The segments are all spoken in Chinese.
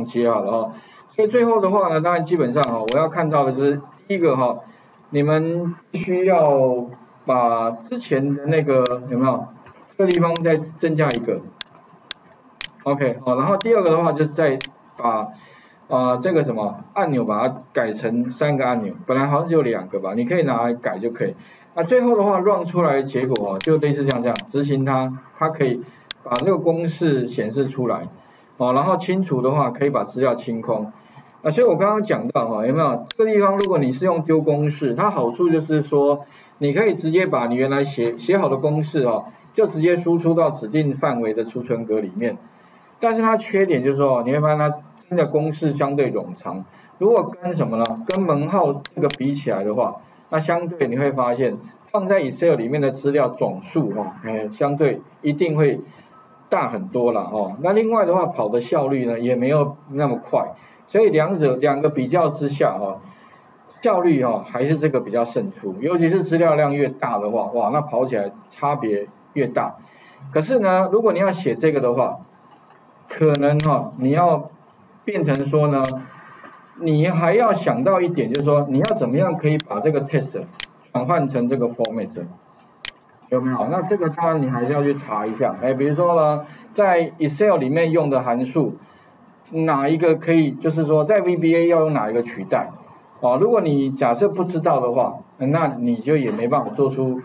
统计好了哈。所以最后的话呢，当然基本上哈，我要看到的就是第一个哈，你们必须要把之前的那个有没有这个地方再增加一个 ，OK 好，然后第二个的话就是再把这个什么按钮把它改成3个按钮，本来好像只有2个吧，你可以拿来改就可以。那最后的话 ，run 出来的结果就类似像这样，执行它，它可以把这个公式显示出来，哦，然后清除的话可以把资料清空。啊，所以我刚刚讲到哈，有没有这个地方？如果你是用丢公式，它好处就是说，你可以直接把你原来写好的公式哦，就直接输出到指定范围的储存格里面。但是它缺点就是说，你会发现它真的公式相对冗长。如果跟什么呢？跟门号这个比起来的话，那相对你会发现，放在 Excel 里面的资料总数哈，相对一定会大很多了哦。那另外的话，跑的效率呢也没有那么快，所以两个比较之下哈，效率哈还是这个比较胜出。尤其是资料量越大的话，哇，那跑起来差别越大。可是呢，如果你要写这个的话，可能哈你要变成说呢。你还要想到一点，就是说你要怎么样可以把这个 text 转换成这个 format， 有没有？那这个当然你还是要去查一下。哎，比如说呢，在 Excel 里面用的函数，哪一个可以，就是说在 VBA 要用哪一个取代？哦，如果你假设不知道的话，那你就也没办法做出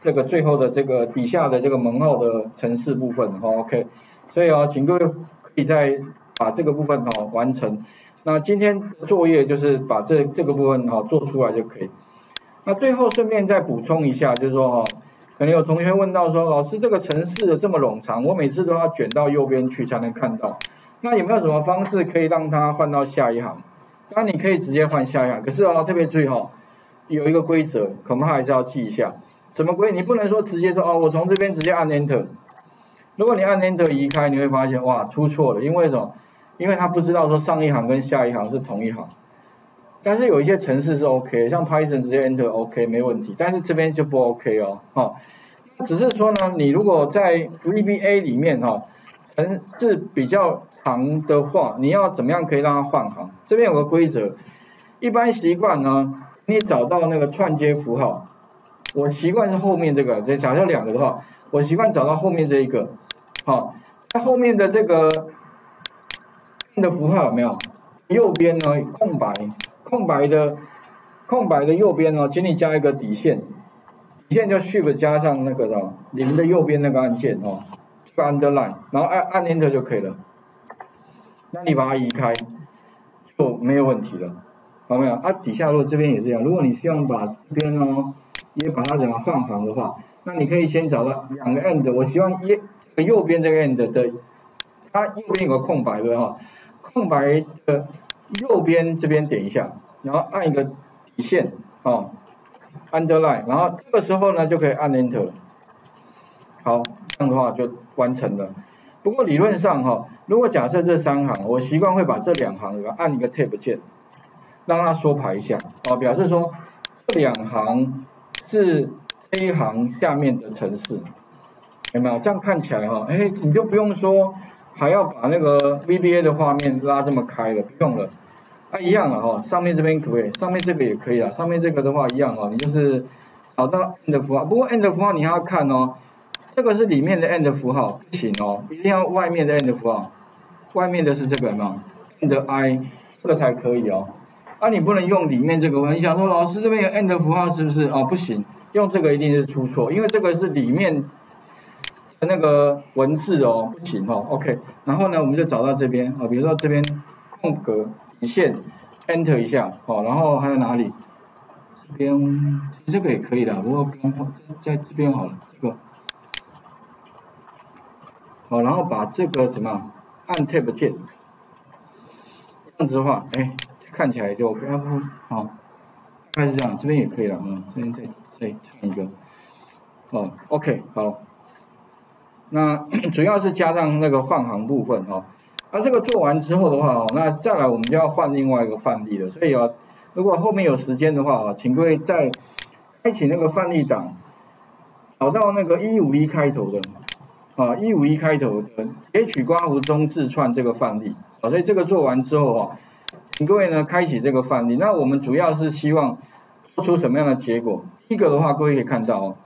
这个最后的这个底下的这个门号的程式部分。哦 ，OK， 所以哦，请各位可以再把这个部分哦完成。那今天作业就是把这个部分哈做出来就可以。那最后顺便再补充一下，就是说哈，可能有同学问到说，老师这个程式的这么冗长，我每次都要卷到右边去才能看到，那有没有什么方式可以让它换到下一行？当然你可以直接换下一行，可是哦特别注意哈，有一个规则，恐怕还是要记一下。什么规则？你不能说直接说哦，我从这边直接按 Enter。如果你按 Enter 移开，你会发现哇出错了，因为什么？因为他不知道说上一行跟下一行是同一行，但是有一些程式是 OK， 像 Python 直接 Enter OK 没问题，但是这边就不 OK 哦，哦，只是说呢，你如果在 VBA 里面哈，程式比较长的话，你要怎么样可以让它换行？这边有个规则，一般习惯呢，你找到那个串接符号，我习惯是后面这个，所以假设2个的话，我习惯找到后面这一个，好，在后面的这个。的符号有没有？右边呢空白的右边呢，请你加一个底线，底线就 Shift 加上那个什么0的右边那个按键哦，这个 Underline， 然后按 Enter 就可以了。那你把它移开就没有问题了，好没有？啊，底下如果这边也是一样，如果你希望把这边哦也把它怎么换行的话，那你可以先找到2个 End， 我希望右边这个 End 的，它右边有个空白的哈。空白的右边这边点一下，然后按一个底线哦 ，underline， 然后这个时候呢就可以按 Enter 了。好，这样的话就完成了。不过理论上哈，如果假设这3行，我习惯会把这2行按一个 Tab 键，让它缩排一下哦，表示说这2行是这一行下面的程式，有没有？这样看起来哈，哎，你就不用说。还要把那个 VBA 的画面拉这么开了，不用了，啊一样了哈、哦，上面这边可不可以？上面这个也可以啊，上面这个的话一样哦，你就是找到 end 符号，不过 end 符号你还要看哦，这个是里面的 end 符号不行哦，一定要外面的 end 符号，外面的是这个嘛 ，end i 这个才可以哦，啊你不能用里面这个，你想说老师这边有 end 符号是不是？哦不行，用这个一定是出错，因为这个是里面。那个文字哦不行哦 ，OK， 然后呢我们就找到这边啊，比如说这边空格底线 Enter 一下哦，然后还有哪里？这边这个也可以的，不过在这边好了，这个好，然后把这个怎么按 Tab 键，这样子的话，哎，看起来就 OK 好，大概是这样，这边也可以了啊，这边再看一个，哦 ，OK 好。那主要是加上那个换行部分哦，那这个做完之后的话哦，那再来我们就要换另外一个范例了。所以哦，如果后面有时间的话哦，请各位再开启那个范例档，找到那个151开头的，啊，151开头的截取括弧中字串这个范例啊，所以这个做完之后啊，请各位呢开启这个范例。那我们主要是希望做出什么样的结果？第一个的话，各位可以看到哦，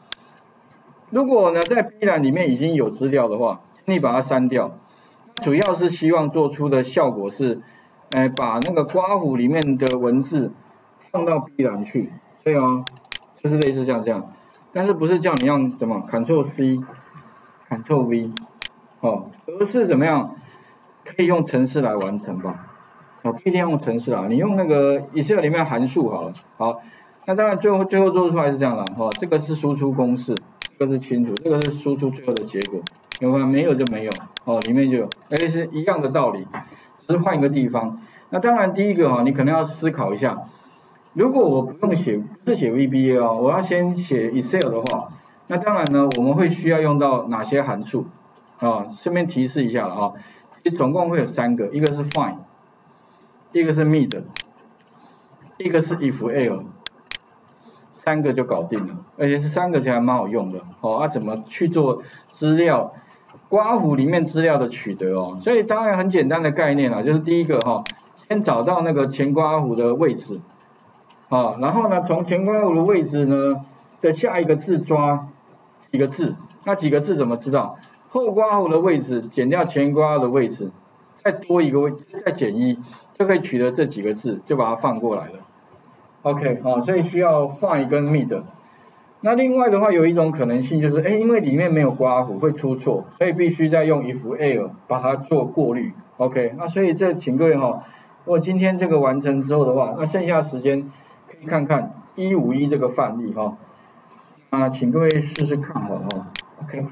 如果呢在 B 栏里面已经有资料的话，你把它删掉。主要是希望做出的效果是，把那个括弧里面的文字放到 B 栏去。对哦，就是类似像这样，但是不是叫你用怎么 Ctrl C。 Ctrl V， 哦，而是怎么样？可以用程式来完成吧，哦，不一定用程式啦，你用那个 Excel 里面函数好了。好，那当然最后做出来是这样的，哦，这个是输出公式，这个是清楚，这个是输出最后的结果。有没有？没有就没有，哦，里面就有，哎，是一样的道理，只是换一个地方。那当然第一个哈，你可能要思考一下，如果我不用写，不是写 VBA 哦，我要先写 Excel 的话。 那当然呢，我们会需要用到哪些函数啊？顺便提示一下了啊，总共会有三个，一个是 find， 一个是 mid， 一个是 if else， 三个就搞定了，而且是三个就还蛮好用的哦。啊，怎么去做资料括弧里面资料的取得哦？所以当然很简单的概念啦，就是第一个哈，先找到那个前括弧的位置啊，然后呢，从前括弧的位置呢的下一个字抓。 几个字，那几个字怎么知道？后括弧的位置减掉前括弧的位置，再多一个位，再减一，就可以取得这几个字，就把它放过来了。OK， 好，所以需要find跟mid。那另外的话，有一种可能性就是，哎，因为里面没有括弧会出错，所以必须再用if else把它做过滤。OK， 那所以这请各位哈，如果今天这个完成之后的话，那剩下时间可以看看151这个范例哈。 啊，请各位试试看好了，OK。